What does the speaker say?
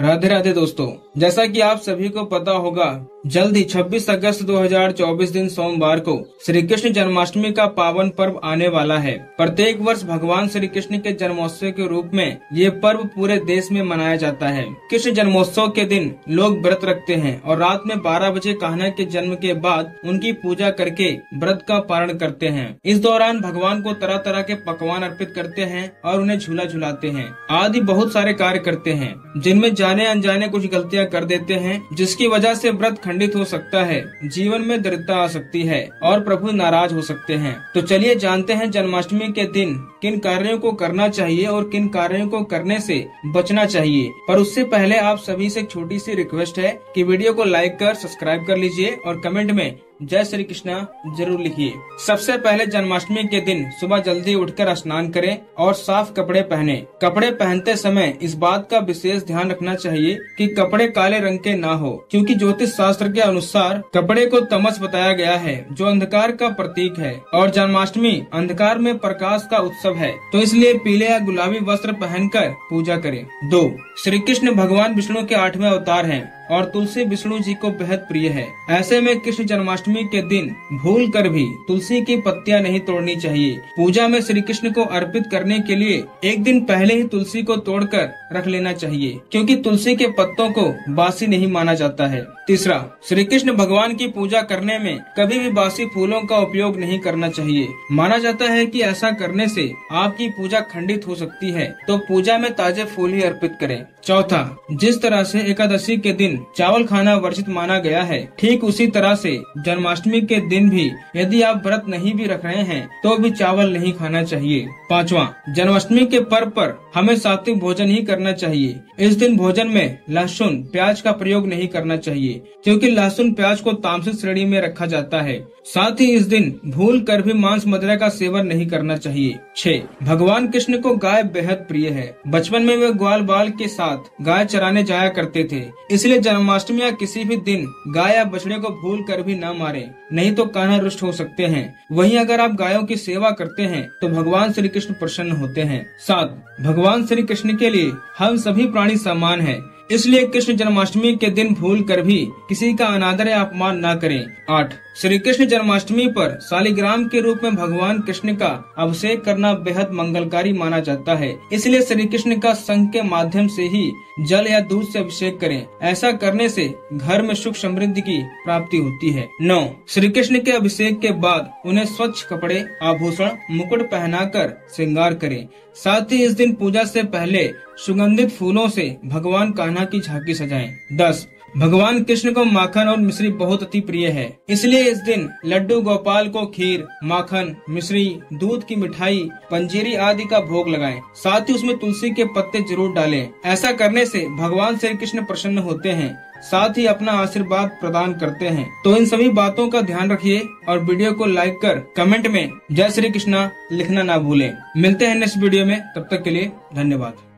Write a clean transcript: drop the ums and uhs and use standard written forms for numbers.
राधे राधे दोस्तों, जैसा कि आप सभी को पता होगा, जल्द ही 26 अगस्त 2024 दिन सोमवार को श्री कृष्ण जन्माष्टमी का पावन पर्व आने वाला है। प्रत्येक वर्ष भगवान श्री कृष्ण के जन्मोत्सव के रूप में ये पर्व पूरे देश में मनाया जाता है। कृष्ण जन्मोत्सव के दिन लोग व्रत रखते हैं और रात में 12 बजे कान्हा के जन्म के बाद उनकी पूजा करके व्रत का पारण करते हैं। इस दौरान भगवान को तरह तरह के पकवान अर्पित करते हैं और उन्हें झूला झुलाते हैं आदि बहुत सारे कार्य करते हैं, जिनमें जाने अनजाने कुछ गलतियाँ कर देते हैं, जिसकी वजह से व्रत खंडित हो सकता है, जीवन में दरिद्रता आ सकती है और प्रभु नाराज हो सकते हैं। तो चलिए जानते हैं जन्माष्टमी के दिन किन कार्यों को करना चाहिए और किन कार्यों को करने से बचना चाहिए। पर उससे पहले आप सभी से छोटी सी रिक्वेस्ट है कि वीडियो को लाइक कर सब्सक्राइब कर लीजिए और कमेंट में जय श्री कृष्णा जरूर लिखिए। सबसे पहले जन्माष्टमी के दिन सुबह जल्दी उठकर स्नान करें और साफ कपड़े पहने। कपड़े पहनते समय इस बात का विशेष ध्यान रखना चाहिए कि कपड़े काले रंग के ना हो, क्योंकि ज्योतिष शास्त्र के अनुसार कपड़े को तमस बताया गया है, जो अंधकार का प्रतीक है और जन्माष्टमी अंधकार में प्रकाश का उत्सव है, तो इसलिए पीले या गुलाबी वस्त्र पहनकर पूजा करें। 2. श्री कृष्ण भगवान विष्णु के 8वें अवतार हैं और तुलसी विष्णु जी को बेहद प्रिय है। ऐसे में कृष्ण जन्माष्टमी के दिन भूल कर भी तुलसी की पत्तियां नहीं तोड़नी चाहिए। पूजा में श्री कृष्ण को अर्पित करने के लिए एक दिन पहले ही तुलसी को तोड़कर रख लेना चाहिए, क्योंकि तुलसी के पत्तों को बासी नहीं माना जाता है। 3. श्री कृष्ण भगवान की पूजा करने में कभी भी बासी फूलों का उपयोग नहीं करना चाहिए। माना जाता है कि ऐसा करने से आपकी पूजा खंडित हो सकती है, तो पूजा में ताजे फूल ही अर्पित करें। 4. जिस तरह से एकादशी के दिन चावल खाना वर्जित माना गया है, ठीक उसी तरह से जन्माष्टमी के दिन भी यदि आप व्रत नहीं भी रख रहे हैं तो भी चावल नहीं खाना चाहिए। 5. जन्माष्टमी के पर्व पर हमें सात्विक भोजन ही करना चाहिए। इस दिन भोजन में लहसुन प्याज का प्रयोग नहीं करना चाहिए, क्योंकि लहसुन प्याज को तामसिक श्रेणी में रखा जाता है। साथ ही इस दिन भूल कर भी मांस मदिरा का सेवन नहीं करना चाहिए। 6. भगवान कृष्ण को गाय बेहद प्रिय है। बचपन में वे ग्वाल बाल के साथ गाय चराने जाया करते थे, इसलिए जन्माष्टमी या किसी भी दिन गाय या बछड़े को भूल कर भी न मारें, नहीं तो कान्हा रुष्ट हो सकते हैं। वहीं अगर आप गायों की सेवा करते हैं तो भगवान श्री कृष्ण प्रसन्न होते हैं। 7. भगवान श्री कृष्ण के लिए हम सभी प्राणी समान है, इसलिए कृष्ण जन्माष्टमी के दिन भूल कर भी किसी का अनादर या अपमान न करें। 8. श्री कृष्ण जन्माष्टमी पर शालिग्राम के रूप में भगवान कृष्ण का अभिषेक करना बेहद मंगलकारी माना जाता है, इसलिए श्री कृष्ण का संघ के माध्यम से ही जल या दूध से अभिषेक करें। ऐसा करने से घर में सुख समृद्धि की प्राप्ति होती है। 9. श्री कृष्ण के अभिषेक के बाद उन्हें स्वच्छ कपड़े आभूषण मुकुट पहनाकर श्रृंगार करें। साथ ही इस दिन पूजा से पहले सुगंधित फूलों से भगवान कान्हा की झांकी सजाएं। 10. भगवान कृष्ण को माखन और मिश्री बहुत अति प्रिय है, इसलिए इस दिन लड्डू गोपाल को खीर माखन मिश्री दूध की मिठाई पंजीरी आदि का भोग लगाएं। साथ ही उसमें तुलसी के पत्ते जरूर डालें। ऐसा करने से भगवान श्री कृष्ण प्रसन्न होते हैं, साथ ही अपना आशीर्वाद प्रदान करते हैं। तो इन सभी बातों का ध्यान रखिए और वीडियो को लाइक कर कमेंट में जय श्री कृष्णा लिखना ना भूलें। मिलते हैं नेक्स्ट वीडियो में, तब तक के लिए धन्यवाद।